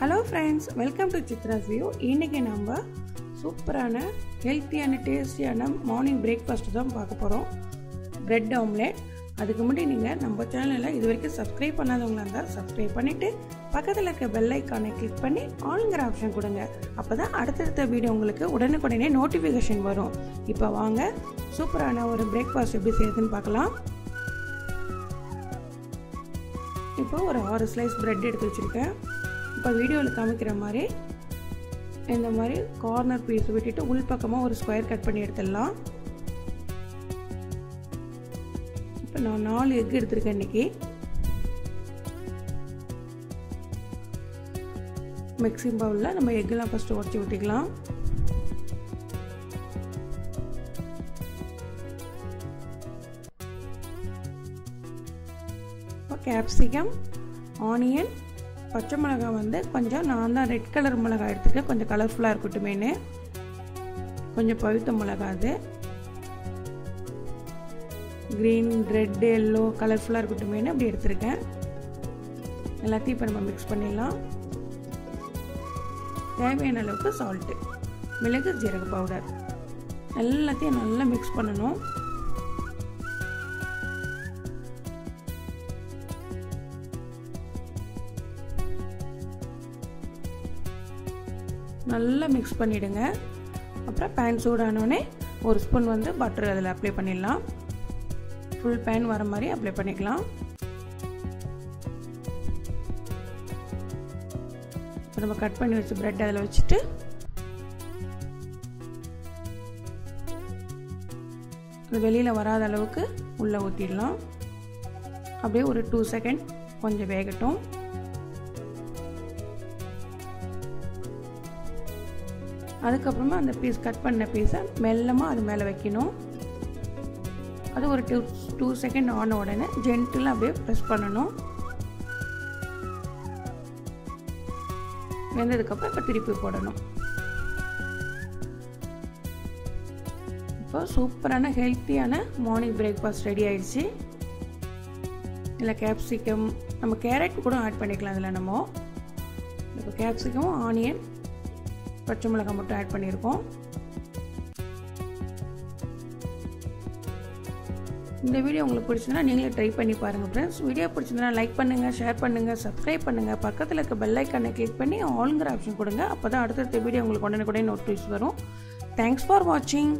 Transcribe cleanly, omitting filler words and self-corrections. Hello friends, welcome to Chitra's View. Today we are super healthy and tasty morning breakfast. Bread omelette. If you are subscribed to our channel, subscribe and click the bell icon and click on the option. Then the video will get notification. Now we will see super breakfast. Now I have a slice of bread. Now, video will come here. In the corner piece, we will cut a square cut. Now, we will cut egg. Mixing bowl, we will egg first. Capsicum, onion. பச்சை மிளகாய் வந்து கொஞ்சம் நான் தான் red colour மிளகாய் எடுத்துக்க கொஞ்சம் கலர்ஃபுல்லா இருக்குட்டுமேனே கொஞ்சம் பழுத்த மிளகாய் அது green red yellow கலர்ஃபுல்லா இருக்குட்டுமேனே அப்படியே எடுத்துர்க்கேன் எல்லாத்தையும் இப்ப நம்ம mix பண்ணிடலாம் தேவையான அளவுக்கு salt மிளகு ஜீரக பவுடர் எல்லாத்தையும் நல்லா mix பண்ணனும் நல்லா mix பண்ணிடுங்க அப்புறம் pan சூடானோனே 1 ஸ்பூன் வந்து butter அதல அப்ளை பண்ணிடலாம் full pan வர மாதிரி அப்ளை பண்ணிக்கலாம் இப்போ நம்ம கட் பண்ணி வச்ச bread அதல வச்சிட்டு அது வெளியில வராத அளவுக்கு உள்ள ஊத்திடலாம் அப்படியே ஒரு 2 செகண்ட் கொஞ்சம் வேகட்டும் அதுக்கப்புறமா அந்த பீஸ் கட் பண்ண பீஸை மெல்லமா அது மேல வைக்கணும் அது ஒரு 2 செகண்ட் ஆன உடனே ஜென்டிலா அப்படியே பிரஸ் பண்ணனும் வெந்ததுக்கு அப்புறம் இப்ப திருப்பி போடணும் இப்போ சூப்பரான ஹெல்தியான மார்னிங் பிரேக்பாஸ்ட் ரெடி ஆயிடுச்சு இல்ல கேப்சிகம் நம்ம கேரட் கூட ஆட் பண்ணிக்கலாம் அதல நம்ம இப்போ கேப்சிகம் ஆனியன் பச்சை மிளகாய் மட்டும் ஆட் பண்ணிருக்கோம் இந்த வீடியோ உங்களுக்கு பிடிச்சினா நீங்களே ட்ரை பண்ணி பாருங்க फ्रेंड्स வீடியோ பிடிச்சினா லைக் பண்ணுங்க ஷேர் பண்ணுங்க Subscribe பண்ணுங்க பக்கத்துல இருக்க பெல் ஐகானை கிளிக் பண்ணி ஆல்ங்கற ஆப்ஷன் கொடுங்க அப்பதான் அடுத்த வீடியோ உங்களுக்கு உடனே நோட்டிஃபிகேஷன் வரும் Thanks for watching